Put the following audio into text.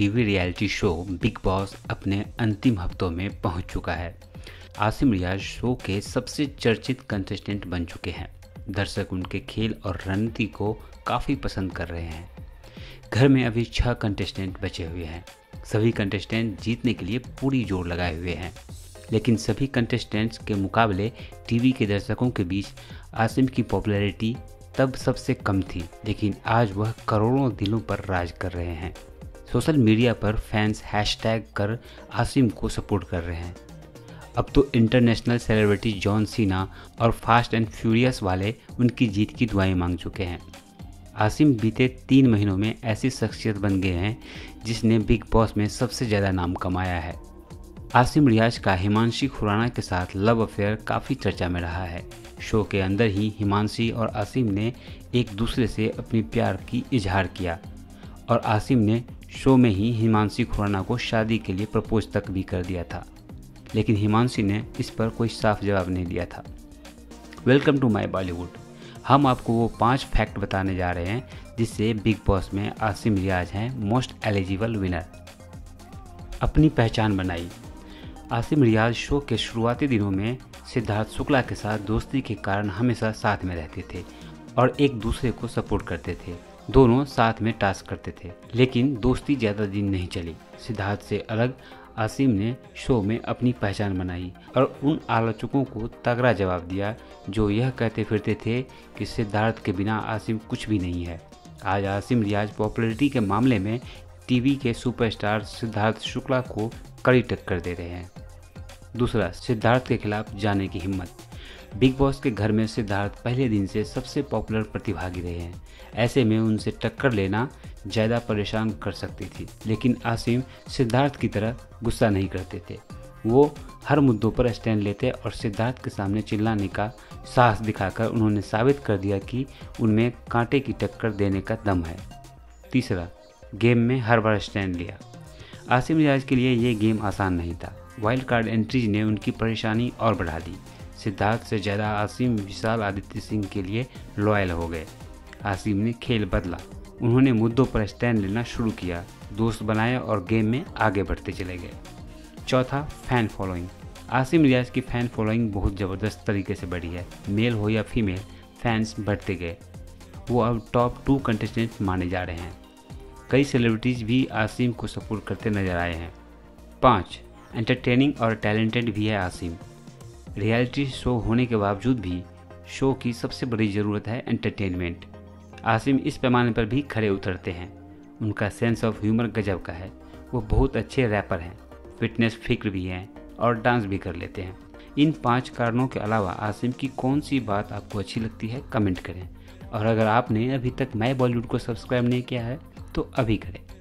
TV reality show Bigg Boss अपने अंतिम हफ्तों में पहुंच चुका है। आसिम रियाज शो के सबसे चर्चित कंटेस्टेंट बन चुके हैं। दर्शक उनके खेल और रणनीति को काफ़ी पसंद कर रहे हैं। घर में अभी 6 कंटेस्टेंट बचे हुए हैं। सभी कंटेस्टेंट जीतने के लिए पूरी जोर लगाए हुए हैं, लेकिन सभी कंटेस्टेंट्स के मुकाबले टीवी के दर्शकों के बीच आसिम की पॉपुलैरिटी तब सबसे कम थी, लेकिन आज वह करोड़ों दिलों पर राज कर रहे हैं। सोशल मीडिया पर फैंस हैशटैग कर आसिम को सपोर्ट कर रहे हैं। अब तो इंटरनेशनल सेलिब्रिटी जॉन सीना और फास्ट एंड फ्यूरियस वाले उनकी जीत की दुआएं मांग चुके हैं। आसिम बीते 3 महीनों में ऐसी शख्सियत बन गए हैं जिसने बिग बॉस में सबसे ज़्यादा नाम कमाया है। आसिम रियाज का हिमांशु खुराना के साथ लव अफेयर काफ़ी चर्चा में रहा है। शो के अंदर ही हिमांशु और आसिम ने एक दूसरे से अपनी प्यार की इजहार किया और आसिम ने शो में ही हिमांशु खुराना को शादी के लिए प्रपोज तक भी कर दिया था, लेकिन हिमांशु ने इस पर कोई साफ जवाब नहीं दिया था। वेलकम टू माय बॉलीवुड, हम आपको वो 5 फैक्ट बताने जा रहे हैं जिससे बिग बॉस में आसिम रियाज हैं मोस्ट एलिजिबल विनर। अपनी पहचान बनाई। आसिम रियाज शो के शुरुआती दिनों में सिद्धार्थ शुक्ला के साथ दोस्ती के कारण हमेशा साथ में रहते थे और एक दूसरे को सपोर्ट करते थे। दोनों साथ में टास्क करते थे, लेकिन दोस्ती ज़्यादा दिन नहीं चली। सिद्धार्थ से अलग आसिम ने शो में अपनी पहचान बनाई और उन आलोचकों को तगड़ा जवाब दिया जो यह कहते फिरते थे कि सिद्धार्थ के बिना आसिम कुछ भी नहीं है। आज आसिम रियाज पॉपुलैरिटी के मामले में टीवी के सुपरस्टार सिद्धार्थ शुक्ला को कड़ी टक्कर दे रहे हैं। दूसरा, सिद्धार्थ के खिलाफ जाने की हिम्मत। बिग बॉस के घर में सिद्धार्थ पहले दिन से सबसे पॉपुलर प्रतिभागी रहे हैं। ऐसे में उनसे टक्कर लेना ज़्यादा परेशान कर सकती थी, लेकिन आसिम सिद्धार्थ की तरह गुस्सा नहीं करते थे। वो हर मुद्दों पर स्टैंड लेते और सिद्धार्थ के सामने चिल्लाने का साहस दिखाकर उन्होंने साबित कर दिया कि उनमें कांटे की टक्कर देने का दम है। तीसरा, गेम में हर बार स्टैंड लिया। आसिम रियाज के लिए ये गेम आसान नहीं था। वाइल्ड कार्ड एंट्रीज ने उनकी परेशानी और बढ़ा दी। सिद्धार्थ से ज़्यादा आसिम विशाल आदित्य सिंह के लिए लॉयल हो गए। आसिम ने खेल बदला, उन्होंने मुद्दों पर स्टैंड लेना शुरू किया, दोस्त बनाए और गेम में आगे बढ़ते चले गए। चौथा, फैन फॉलोइंग। आसिम रियाज की फ़ैन फॉलोइंग बहुत ज़बरदस्त तरीके से बढ़ी है। मेल हो या फीमेल, फैंस बढ़ते गए। वो अब टॉप 2 कंटेस्टेंट माने जा रहे हैं। कई सेलिब्रिटीज़ भी आसिम को सपोर्ट करते नजर आए हैं। 5, एंटरटेनिंग और टैलेंटेड भी है आसिम। रियलिटी शो होने के बावजूद भी शो की सबसे बड़ी ज़रूरत है एंटरटेनमेंट। आसिम इस पैमाने पर भी खड़े उतरते हैं। उनका सेंस ऑफ ह्यूमर गजब का है। वो बहुत अच्छे रैपर हैं, फिटनेस फिक्र भी हैं और डांस भी कर लेते हैं। इन 5 कारणों के अलावा आसिम की कौन सी बात आपको अच्छी लगती है, कमेंट करें। और अगर आपने अभी तक माय बॉलीवुड को सब्सक्राइब नहीं किया है तो अभी करें।